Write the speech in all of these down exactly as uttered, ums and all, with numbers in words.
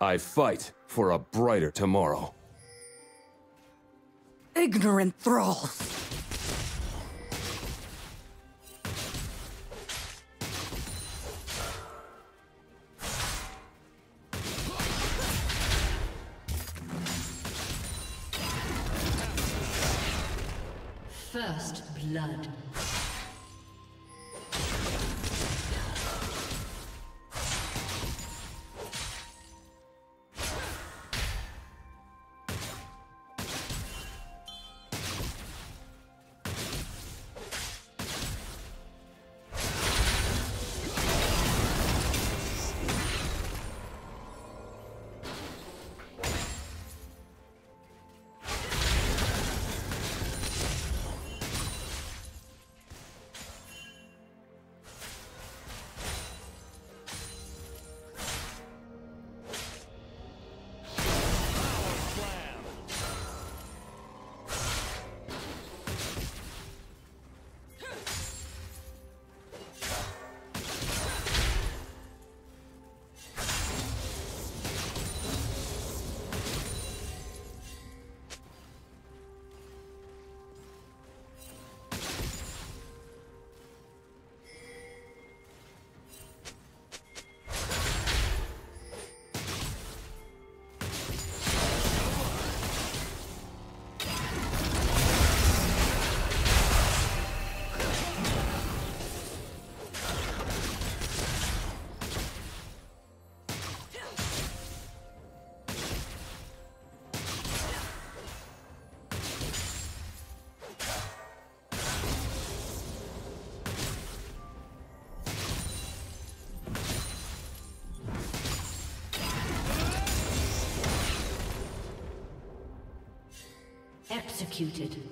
I fight for a brighter tomorrow. Ignorant thralls! First blood. Executed.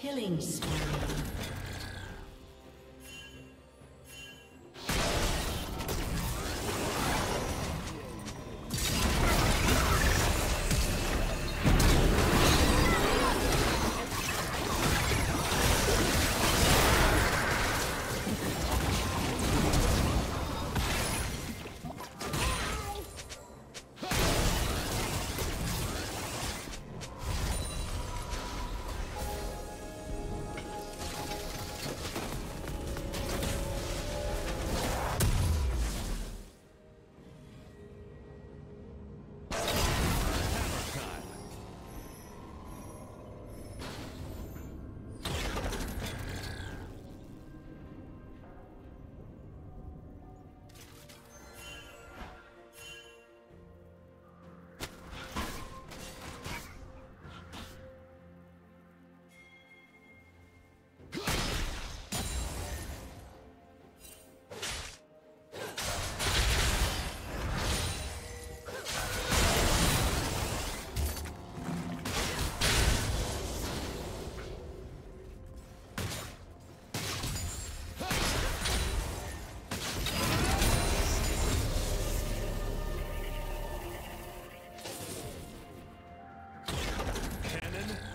Killing spree.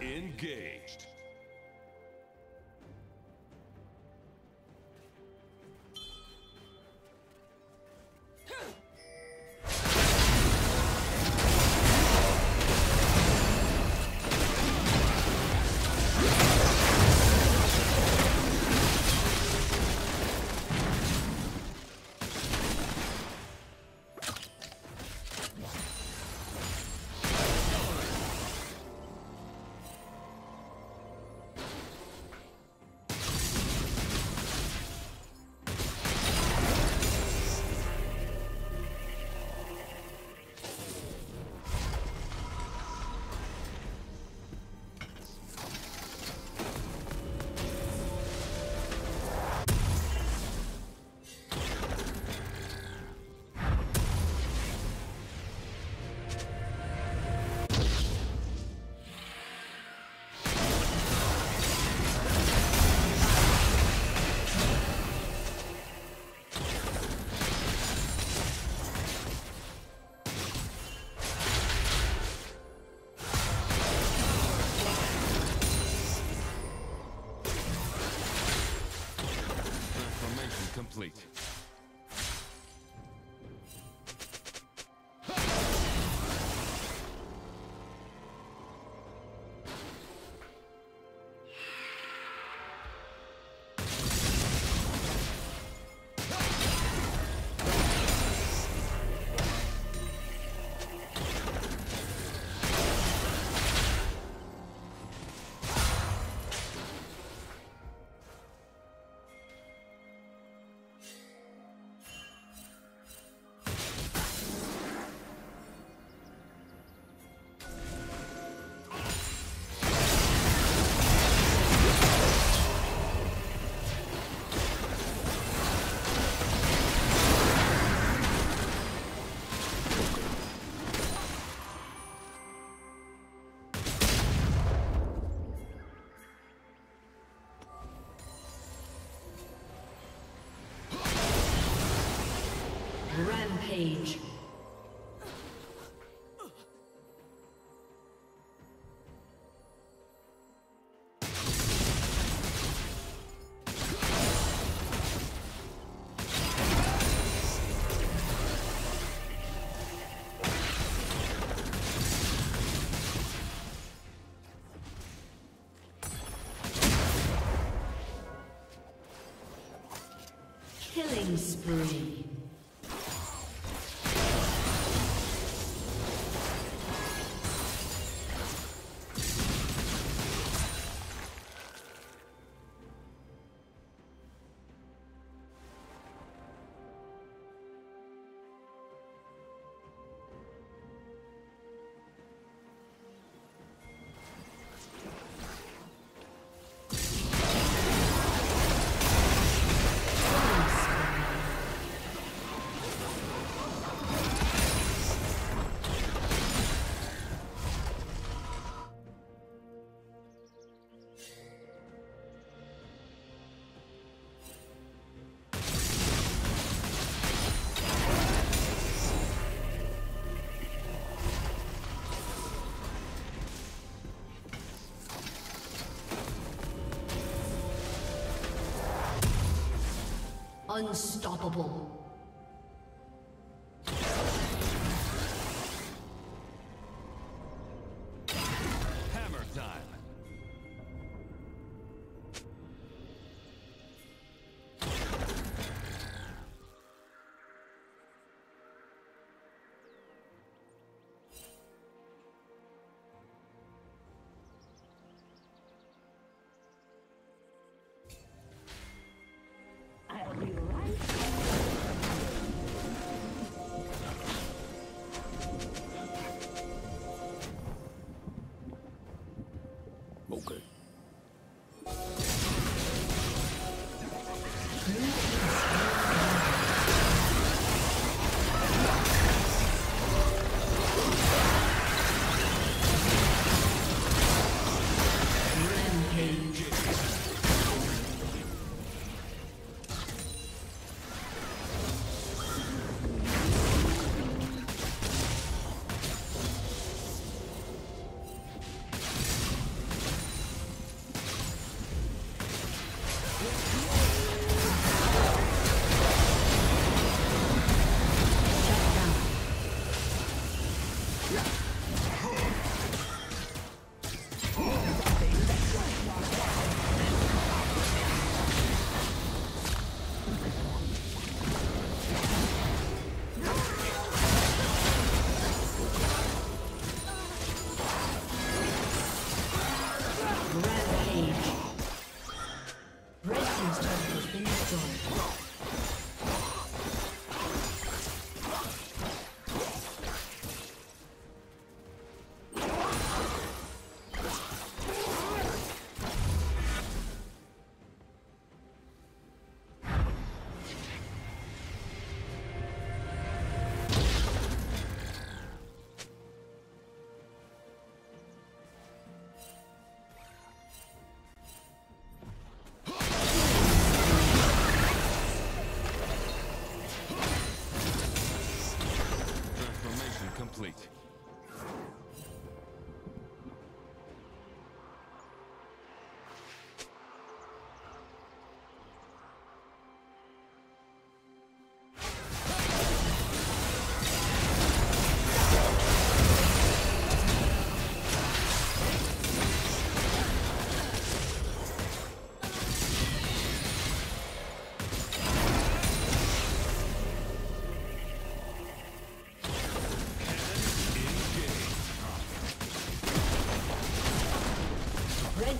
Engaged. Complete. Rampage. Killing spree. Unstoppable.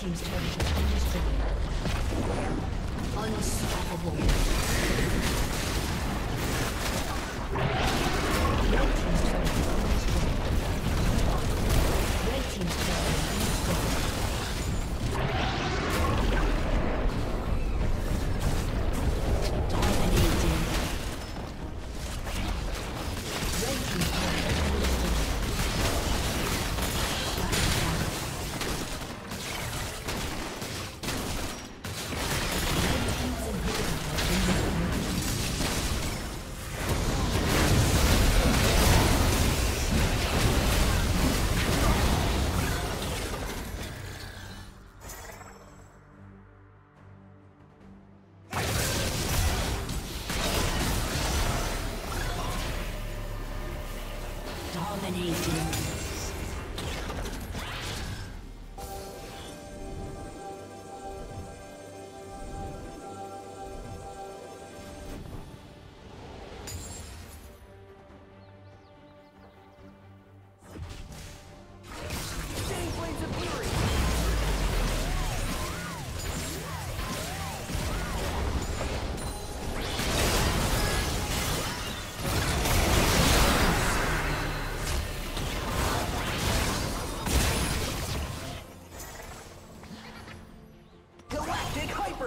Team's turret has been destroyed. Unstoppable. Red team's turret has been destroyed. Red team's turret has been destroyed. Dominating. Red team's turret has been destroyed.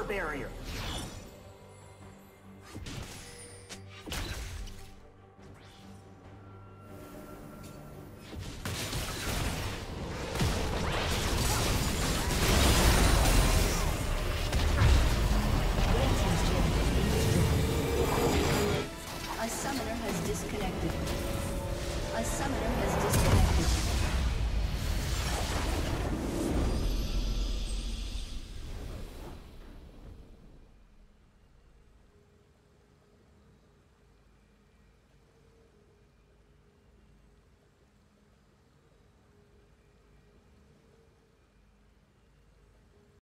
Barrier.